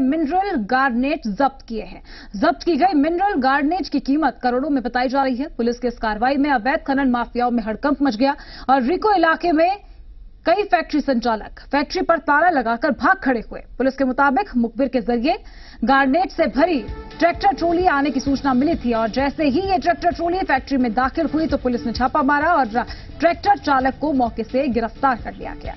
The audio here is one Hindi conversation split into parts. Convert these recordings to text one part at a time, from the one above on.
मिनरल गारनेट जब्त किए हैं। जब्त की गई मिनरल गारनेट की कीमत करोड़ों में बताई जा रही है। पुलिस की इस कार्रवाई में अवैध खनन माफियाओं में हड़कंप मच गया और रीको इलाके में कई फैक्ट्री संचालक फैक्ट्री पर ताला लगाकर भाग खड़े हुए। पुलिस के मुताबिक मुखबिर के जरिए गारनेट से भरी ट्रैक्टर ट्रॉली आने की सूचना मिली थी और जैसे ही ये ट्रैक्टर ट्रॉली फैक्ट्री में दाखिल हुई तो पुलिस ने छापा मारा और ट्रैक्टर चालक को मौके से गिरफ्तार कर लिया गया।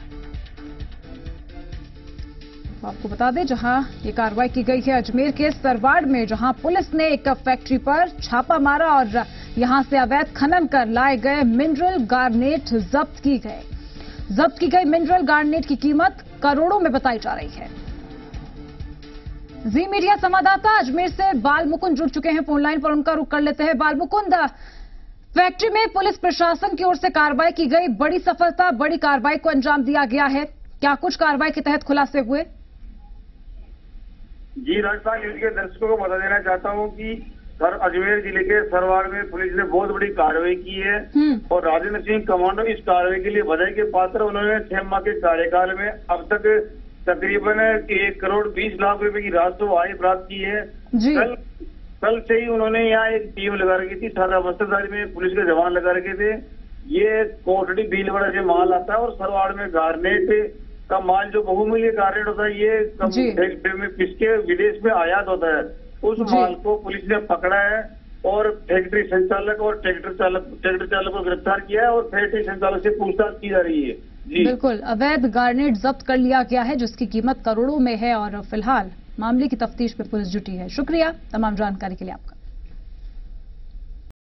आपको बता दें जहां ये कार्रवाई की गई है अजमेर के सरवाड़ में, जहां पुलिस ने एक फैक्ट्री पर छापा मारा और यहां से अवैध खनन कर लाए गए मिनरल गारनेट जब्त की गए। जब्त की गई मिनरल गारनेट की कीमत करोड़ों में बताई जा रही है। जी मीडिया संवाददाता अजमेर से बालमुकुंद जुड़ चुके हैं फोनलाइन पर, उनका रुख कर लेते हैं। बालमुकुंद, फैक्ट्री में पुलिस प्रशासन की ओर से कार्रवाई की गई, बड़ी सफलता, बड़ी कार्रवाई को अंजाम दिया गया है, क्या कुछ कार्रवाई के तहत खुलासे हुए? जी राजस्थान न्यूज के दर्शकों को बता देना चाहता हूं कि अजमेर जिले के सरवाड़ में पुलिस ने बहुत बड़ी कार्रवाई की है और राजेंद्र सिंह कमांडो इस कार्रवाई के लिए बधाई के पात्र। उन्होंने 6 माह के कार्यकाल में अब तक तकरीबन 1 करोड़ 20 लाख रुपए की राजस्व आय प्राप्त की है। कल से ही उन्होंने यहाँ एक टीम लगा रखी थी, सादा बस्तेदारी में पुलिस के जवान लगा रखे थे। ये कोटड़ी भीलवाड़ा से माल आता है और सरवाड़ में गारनेट का माल जो बहुमूल्य गारनेट होता है ये फैक्ट्री में पिसके विदेश में आयात होता है, उस माल को पुलिस ने पकड़ा है और फैक्ट्री संचालक और ट्रैक्टर चालक को गिरफ्तार किया है और फैक्ट्री संचालक से पूछताछ की जा रही है। जी बिल्कुल, अवैध गारनेट जब्त कर लिया गया है जिसकी कीमत करोड़ों में है और फिलहाल मामले की तफ्तीश में पुलिस जुटी है। शुक्रिया तमाम जानकारी के लिए आपका।